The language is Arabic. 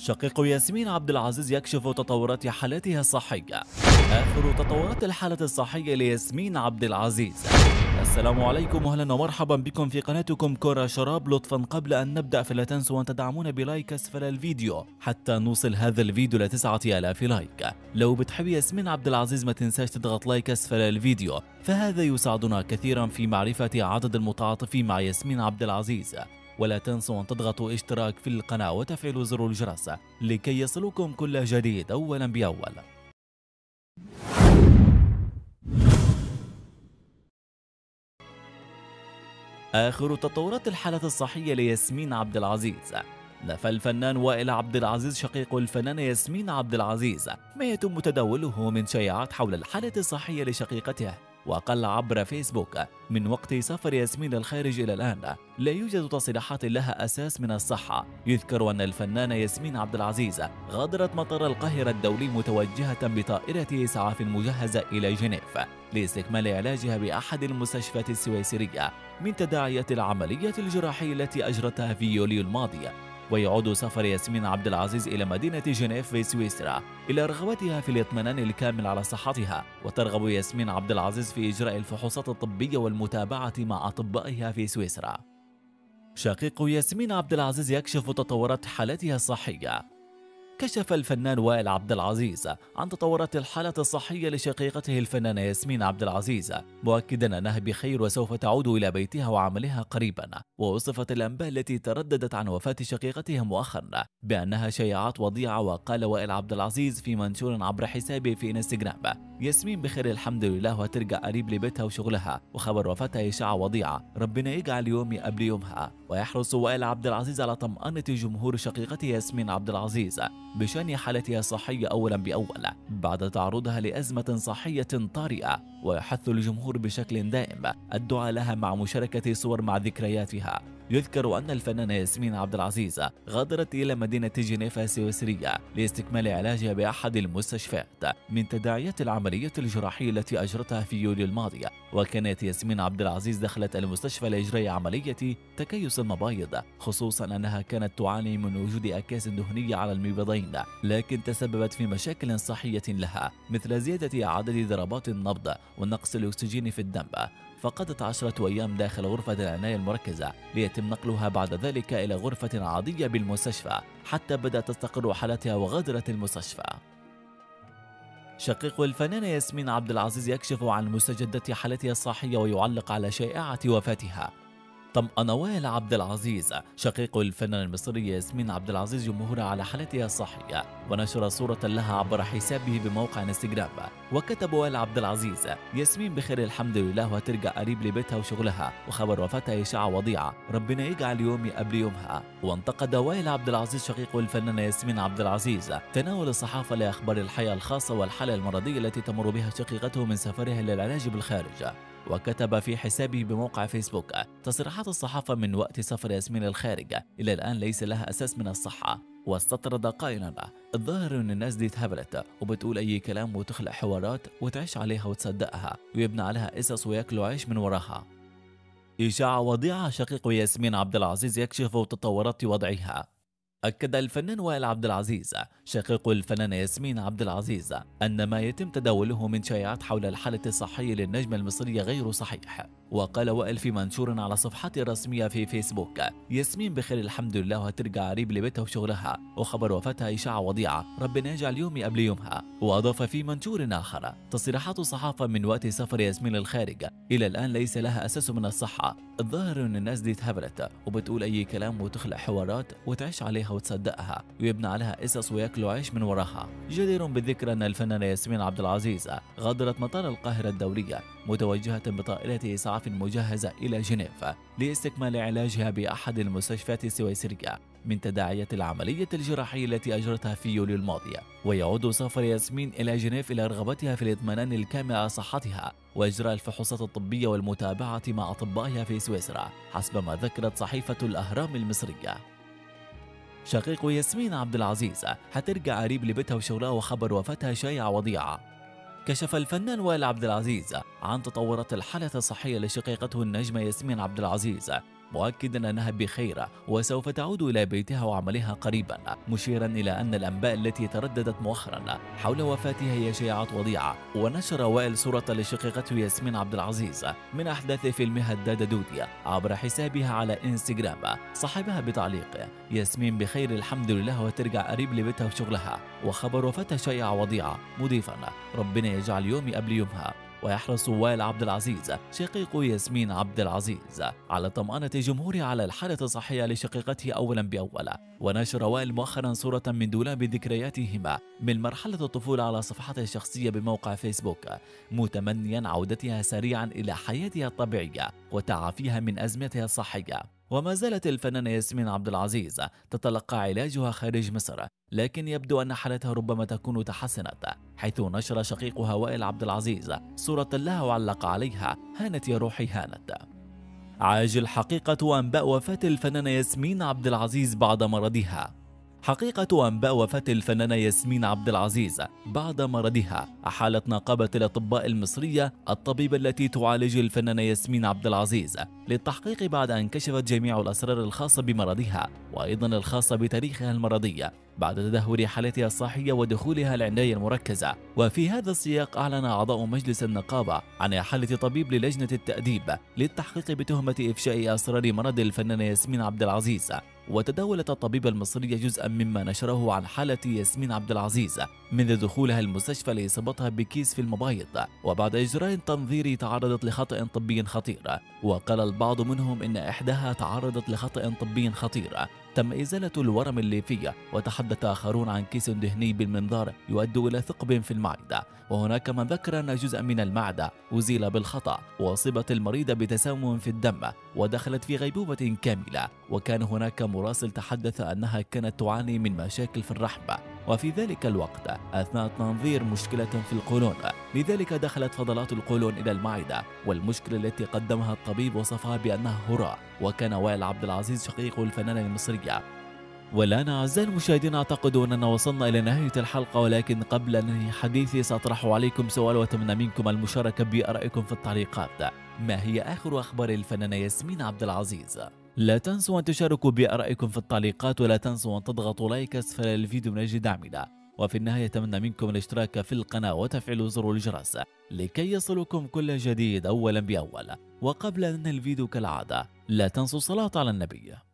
شقيق ياسمين عبدالعزيز يكشف تطورات حالتها الصحية. آخر تطورات الحالة الصحية لياسمين عبدالعزيز. السلام عليكم، أهلا ومرحبا بكم في قناتكم كرة شراب. لطفا قبل أن نبدأ فلا تنسوا أن تدعمونا بلايك أسفل الفيديو حتى نوصل هذا الفيديو ل9000 لايك. لو بتحب ياسمين عبدالعزيز ما تنساش تضغط لايك أسفل الفيديو، فهذا يساعدنا كثيرا في معرفة عدد المتعاطفين مع ياسمين عبدالعزيز. ولا تنسوا أن تضغطوا اشتراك في القناة وتفعلوا زر الجرس لكي يصلكم كل جديد أولا بأول. آخر تطورات الحالة الصحية لياسمين عبدالعزيز. نفى الفنان وائل عبد العزيز شقيق الفنانة ياسمين عبدالعزيز ما يتم تداوله من شائعات حول الحالة الصحية لشقيقته، وقال عبر فيسبوك: من وقت سفر ياسمين للخارج إلى الآن لا يوجد تصريحات لها أساس من الصحة. يذكر أن الفنانة ياسمين عبدالعزيز غادرت مطار القاهرة الدولي متوجهة بطائرة إسعاف مجهزة إلى جنيف لاستكمال علاجها بأحد المستشفيات السويسرية من تداعية العملية الجراحية التي أجرتها في يوليو الماضي. ويعود سفر ياسمين عبدالعزيز إلى مدينة جنيف في سويسرا إلى رغبتها في الاطمئنان الكامل على صحتها. وترغب ياسمين عبدالعزيز في إجراء الفحوصات الطبية والمتابعة مع أطبائها في سويسرا. شقيق ياسمين عبدالعزيز يكشف تطورات حالتها الصحية. كشف الفنان وائل عبدالعزيز عن تطورات الحالة الصحية لشقيقته الفنانة ياسمين عبدالعزيز، مؤكدا أنها بخير وسوف تعود إلى بيتها وعملها قريبا. ووصفت الأنباء التي ترددت عن وفاة شقيقتها مؤخرا بأنها شائعات وضيعة. وقال وائل عبدالعزيز في منشور عبر حسابه في انستغرام: ياسمين بخير الحمد لله، وترجع قريب لبيتها وشغلها، وخبر وفاتها إشاعة وضيعة، ربنا يجعل يومي قبل يومها. ويحرص وائل عبدالعزيز على طمأنة جمهور شقيقته ياسمين عبدالعزيز بشأن حالتها الصحية أولا بأول بعد تعرضها لأزمة صحية طارئة. ويحث الجمهور بشكل دائم الدعاء لها مع مشاركة صور مع ذكرياتها. يذكر أن الفنانة ياسمين عبدالعزيز غادرت إلى مدينة جنيف السويسرية لاستكمال علاجها بأحد المستشفيات من تداعيات العملية الجراحية التي أجرتها في يوليو الماضي. وكانت ياسمين عبدالعزيز دخلت المستشفى لإجراء عملية تكيس المبايض، خصوصا أنها كانت تعاني من وجود أكياس دهنية على المبيضين، لكن تسببت في مشاكل صحية لها مثل زيادة عدد ضربات النبض ونقص الأكسجين في الدم. فقضت 10 أيام داخل غرفة العناية المركزة ليتم نقلها بعد ذلك إلى غرفة عادية بالمستشفى حتى بدأت تستقر حالتها وغادرت المستشفى. شقيق الفنانة ياسمين عبدالعزيز يكشف عن مستجدات حالتها الصحية ويعلق على شائعة وفاتها. طمأن وائل عبدالعزيز شقيق الفنان المصري ياسمين عبدالعزيز جمهورها على حالتها الصحية، ونشر صورة لها عبر حسابه بموقع انستغرام. وكتب وائل عبدالعزيز: ياسمين بخير الحمد لله، وترجع قريب لبيتها وشغلها، وخبر وفاتها إشاعة وضيعة، ربنا يجعل يومي قبل يومها. وانتقد وائل عبدالعزيز شقيق الفنانة ياسمين عبدالعزيز تناول الصحافة لأخبار الحياة الخاصة والحالة المرضية التي تمر بها شقيقته من سفرها للعلاج بالخارج. وكتب في حسابه بموقع فيسبوك: تصريحات الصحافة من وقت سفر ياسمين للخارج إلى الآن ليس لها أساس من الصحة. واستطرد قائلا: الظاهر أن الناس دي اتهبلت وبتقول أي كلام وتخلق حوارات وتعيش عليها وتصدقها ويبنى عليها قصص وياكلوا عيش من وراها. إشاعة وضيعة. شقيق ياسمين عبدالعزيز يكشف تطورات وضعها. أكد الفنان وائل عبدالعزيز شقيق الفنانة ياسمين عبدالعزيز أن ما يتم تداوله من شائعات حول الحالة الصحية للنجمة المصرية غير صحيح. وقال وائل في منشور على صفحته الرسمية في فيسبوك: ياسمين بخير الحمد لله، وترجع قريب لبيتها وشغلها، وخبر وفاتها إشاعة وضيعة، ربنا يجعل يومي قبل يومها. وأضاف في منشور آخر: تصريحات الصحافة من وقت سفر ياسمين للخارج إلى الآن ليس لها أساس من الصحة. الظاهر أن الناس دي اتهبلت وبتقول أي كلام وتخلق حوارات وتعيش عليها وتصدقها ويبنى عليها قصص وياكلوا عيش من وراها. جدير بالذكر أن الفنانة ياسمين عبدالعزيز غادرت مطار القاهرة الدولية متوجهة بطائرة إسعاف مجهزة إلى جنيف لاستكمال علاجها بأحد المستشفيات السويسرية من تداعية العملية الجراحية التي أجرتها في يوليو الماضي. ويعود سفر ياسمين إلى جنيف إلى رغبتها في الاطمئنان الكامل على صحتها وإجراء الفحوصات الطبية والمتابعة مع أطبائها في سويسرا حسب ما ذكرت صحيفة الأهرام المصرية. شقيق ياسمين عبدالعزيز هترجع قريب لبيتها وشغلها، وخبر وفاتها شائعة وضيعة. كشف الفنان وائل عبدالعزيز عن تطورات الحالة الصحية لشقيقته النجمة ياسمين عبدالعزيز مؤكدا أنها بخير وسوف تعود إلى بيتها وعملها قريبا، مشيرا إلى أن الأنباء التي ترددت مؤخرا حول وفاتها هي شائعات وضيعة. ونشر وائل صورة لشقيقته ياسمين عبدالعزيز من أحداث فيلمها الدادة دودي عبر حسابها على إنستغرام، صاحبها بتعليق: ياسمين بخير الحمد لله وترجع قريب لبيتها وشغلها، وخبر وفاتها شائعة وضيعة، مضيفا: ربنا يجعل يومي قبل يومها. ويحرص وائل عبد العزيز شقيق ياسمين عبد العزيز على طمأنة جمهوره على الحالة الصحية لشقيقته أولا بأول. ونشر وائل مؤخرا صورة من دولاب ذكرياتهما من مرحلة الطفولة على صفحته الشخصية بموقع فيسبوك، متمنيا عودتها سريعا إلى حياتها الطبيعية وتعافيها من أزمتها الصحية. وما زالت الفنانة ياسمين عبد العزيز تتلقى علاجها خارج مصر، لكن يبدو أن حالتها ربما تكون تحسنت، حيث نشر شقيقها وائل عبد العزيز صورة لها وعلق عليها: هانت يا روحي هانت. عاجل حقيقة أنباء وفاة الفنانة ياسمين عبد العزيز بعد مرضها. حقيقة أنباء وفاة الفنانة ياسمين عبد العزيز بعد مرضها أحالت نقابة الأطباء المصرية الطبيبة التي تعالج الفنانة ياسمين عبد العزيز للتحقيق بعد أن كشفت جميع الأسرار الخاصة بمرضها وأيضا الخاصة بتاريخها المرضي بعد تدهور حالتها الصحية ودخولها العناية المركزة. وفي هذا السياق أعلن أعضاء مجلس النقابة عن إحالة طبيب للجنة التأديب للتحقيق بتهمة إفشاء أسرار مرض الفنانة ياسمين عبد العزيز. وتداولت الطبيبة المصرية جزءا مما نشره عن حالة ياسمين عبد العزيز منذ دخولها المستشفى لإصابتها بكيس في المبايض، وبعد إجراء تنظيري تعرضت لخطأ طبي خطير. وقال البعض منهم إن إحداها تعرضت لخطأ طبي خطير تم إزالة الورم الليفي، وتحدث آخرون عن كيس دهني بالمنظار يؤدي إلى ثقب في المعدة، وهناك من ذكر أن جزء من المعدة أزيل بالخطأ، وأصيبت المريضة بتسمم في الدم ودخلت في غيبوبة كاملة. وكان هناك مراسل تحدث أنها كانت تعاني من مشاكل في الرحم، وفي ذلك الوقت أثناء التنظير مشكلة في القولون، لذلك دخلت فضلات القولون إلى المعدة، والمشكلة التي قدمها الطبيب وصفها بأنها هراء. وكان وائل عبد العزيز شقيق الفنانة المصرية. والآن أعزائي المشاهدين أعتقد أننا وصلنا إلى نهاية الحلقة، ولكن قبل أن حديثي سأطرح عليكم سؤال وأتمنى منكم المشاركة بآرائكم في التعليقات. ما هي آخر أخبار الفنانة ياسمين عبد العزيز؟ لا تنسوا أن تشاركوا بآرائكم في التعليقات، ولا تنسوا أن تضغطوا لايك أسفل الفيديو من أجل دعمنا. وفي النهاية أتمنى منكم الاشتراك في القناة وتفعيل زر الجرس لكي يصلكم كل جديد أولا بأول. وقبل أن الفيديو كالعادة لا تنسوا الصلاة على النبي.